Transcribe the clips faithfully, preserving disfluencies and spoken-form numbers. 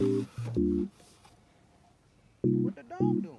What the dog doing?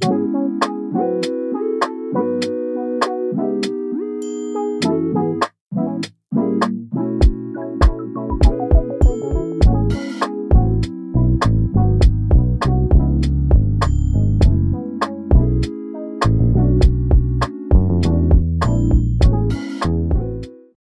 Bye.